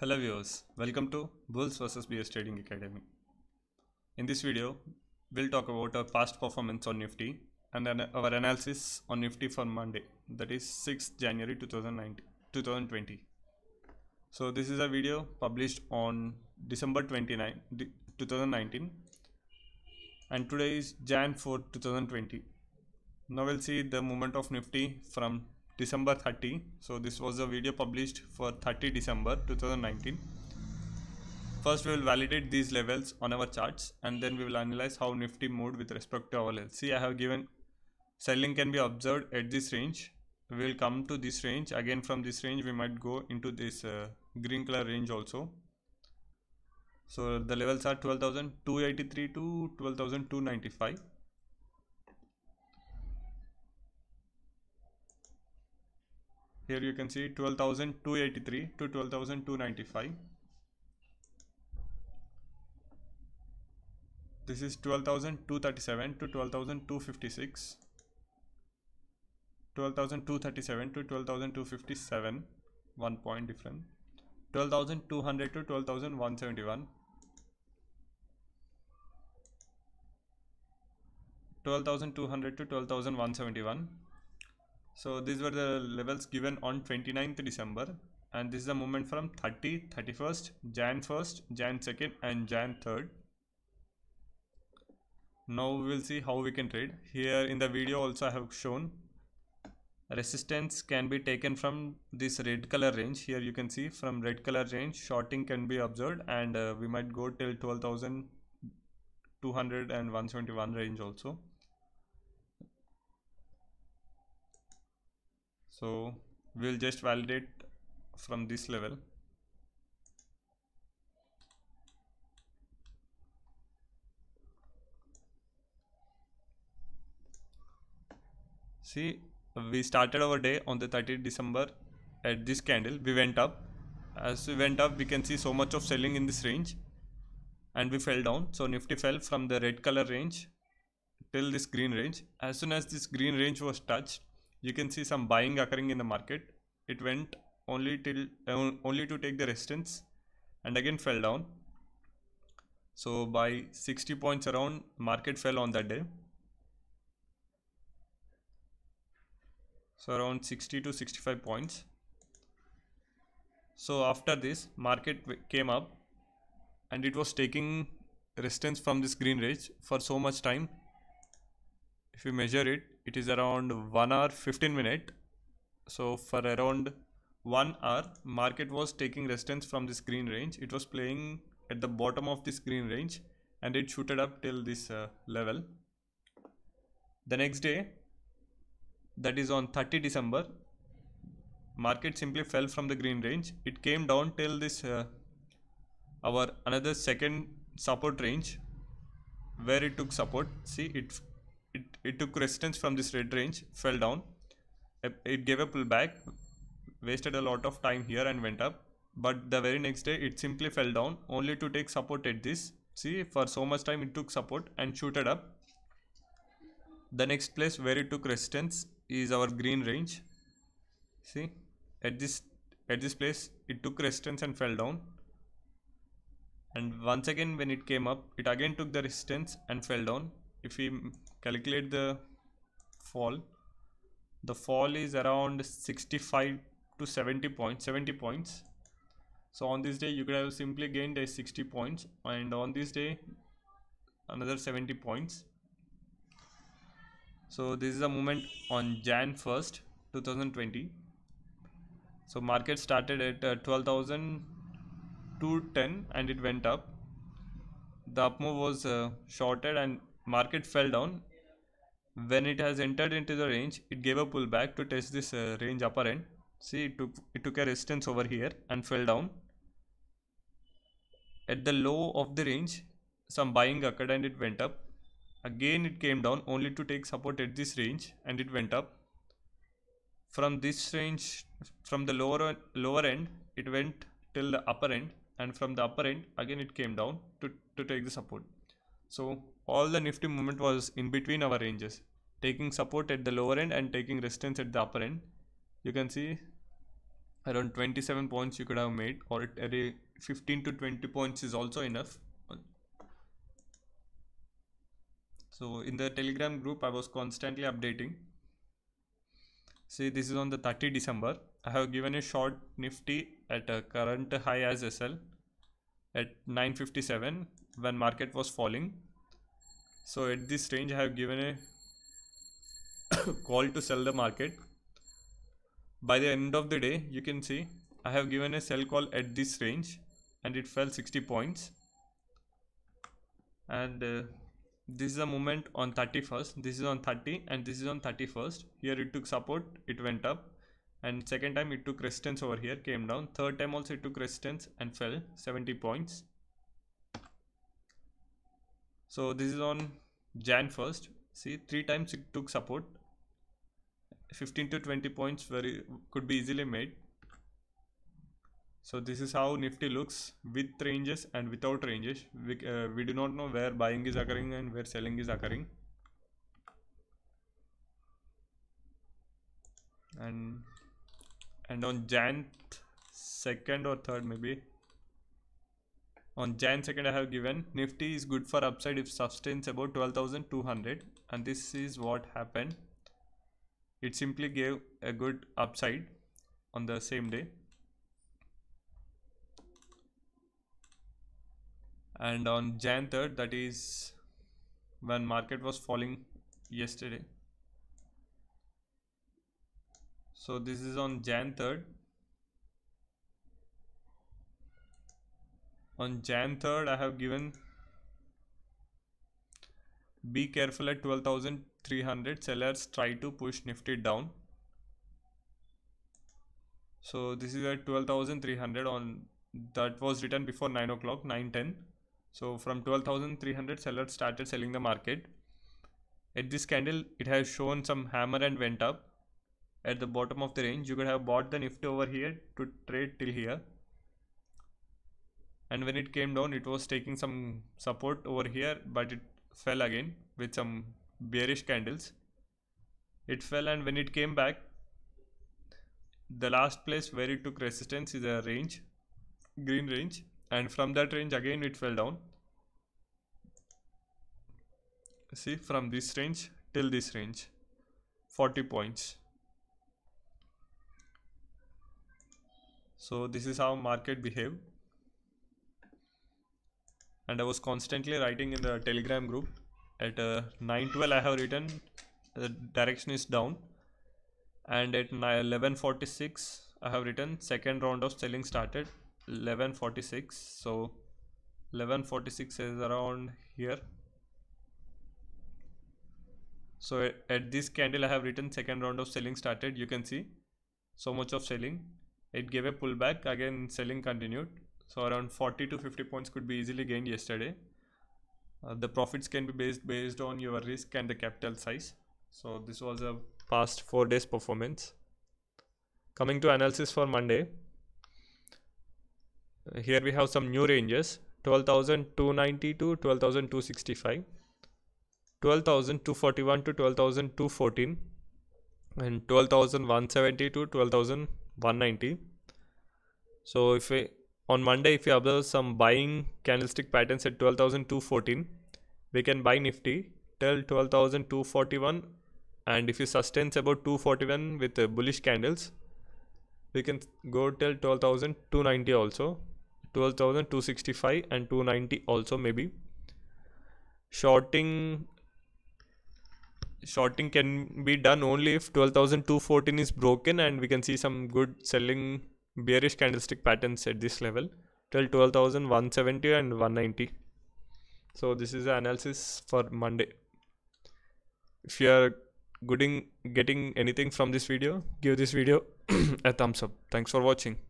Hello viewers, welcome to Bulls vs Bears Trading Academy. In this video, we'll talk about our past performance on Nifty and our analysis on Nifty for Monday, that is 6th January 2020. So this is a video published on December 29, 2019 and today is Jan 4, 2020. Now we'll see the movement of Nifty from December 30. So this was a video published for 30 December 2019. First we will validate these levels on our charts and then we will analyze how Nifty moved with respect to our LC. I have given selling can be observed at this range. We will come to this range again. From this range we might go into this green color range also. So the levels are 12,283 to 12,295. Here you can see 12,283 to 12,295. This is 12,237 to 12,256. 12,237 to 12,257, 1 point different. 12,200 to 12,171. 12,200 to 12,171. So these were the levels given on 29th December and this is the movement from 30, 31st, Jan 1st, Jan 2nd and Jan 3rd. Now we will see how we can trade. Here in the video also I have shown resistance can be taken from this red color range. Here you can see from red color range shorting can be observed and we might go till 12,200 and 171 range also. So we'll just validate from this level. See, we started our day on the 30th December at this candle. We went up. As we went up, we can see so much of selling in this range and we fell down. So Nifty fell from the red color range till this green range. As soon as this green range was touched, you can see some buying occurring in the market. It went only to take the resistance and again fell down. So by 60 points around, market fell on that day. So around 60 to 65 points. So after this, market came up and it was taking resistance from this green range for so much time. If you measure it, it is around 1 hour 15 minutes. So for around 1 hour, market was taking resistance from this green range. It was playing at the bottom of this green range and it shooted up till this level. The next day, that is on 30 December, market simply fell from the green range. It came down till this our another second support range where it took support. See, it took resistance from this red range, fell down, it gave a pullback, wasted a lot of time here and went up. But the very next day it simply fell down only to take support at this. See, for so much time it took support and shooted up. The next place where it took resistance is our green range. See, at this place it took resistance and fell down. And once again when it came up, it again took the resistance and fell down. If we calculate the fall is around 65 to 70 points. So on this day you could have simply gained a 60 points and on this day another 70 points. So this is a moment on Jan 1st 2020. So market started at 12,210 and it went up. The upmove was shorted and market fell down. When it has entered into the range, it gave a pullback to test this range upper end. See, it took a resistance over here and fell down. At the low of the range, some buying occurred and it went up. Again it came down only to take support at this range and it went up. From this range, from the lower end, it went till the upper end, and from the upper end again it came down to take the support. So all the Nifty movement was in between our ranges, taking support at the lower end and taking resistance at the upper end. You can see around 27 points you could have made, or 15 to 20 points is also enough. So in the Telegram group I was constantly updating. See, this is on the 30 December. I have given a short Nifty at a current high as SL at 957 when market was falling. So at this range I have given a call to sell the market. By the end of the day you can see I have given a sell call at this range and it fell 60 points. And this is a moment on 31st, this is on 30, and this is on 31st. Here it took support, it went up, and second time it took resistance over here, came down. Third time also it took resistance and fell 70 points. So this is on Jan 1st. See, three times it took support. 15 to 20 points could be easily made. So this is how Nifty looks with ranges and without ranges. We do not know where buying is occurring and where selling is occurring. And on Jan 2nd or 3rd maybe. On Jan 2nd I have given Nifty is good for upside if sustains about 12,200, and this is what happened. It simply gave a good upside on the same day. And on Jan 3rd, that is when market was falling yesterday. So this is on Jan 3rd. On Jan 3rd, I have given be careful at 12,300. Sellers try to push Nifty down. So this is at 12,300 on, that was written before 9 o'clock, 9:10. So from 12,300 sellers started selling the market. At this candle it has shown some hammer and went up. At the bottom of the range you could have bought the Nifty over here to trade till here. And when it came down it was taking some support over here, but it fell again with some bearish candles. It fell, and when it came back, the last place where it took resistance is a range, green range. And from that range again it fell down. See, from this range till this range, 40 points. So this is how market behave. And I was constantly writing in the Telegram group. At 9:12 I have written the direction is down, and at 11:46 I have written second round of selling started. 11:46, so 11:46 is around here. So at this candle I have written second round of selling started. You can see so much of selling. It gave a pullback, again selling continued. So around 40 to 50 points could be easily gained yesterday. The profits can be based on your risk and the capital size. So this was a past 4 days performance. Coming to analysis for Monday. Here we have some new ranges: 12,290 to 12,265, 12,241 to 12,214, and 12,170 to 12,190. So if we, on Monday, if we observe some buying candlestick patterns at 12,214, we can buy Nifty till 12,241, and if it sustains about 241 with bullish candles, we can go till 12,290 also. 12,265 and 290 also maybe. Shorting can be done only if 12,214 is broken, and we can see some good selling bearish candlestick patterns at this level till 12,170 and 190. So this is the analysis for Monday. If you are getting anything from this video, give this video a thumbs up. Thanks for watching.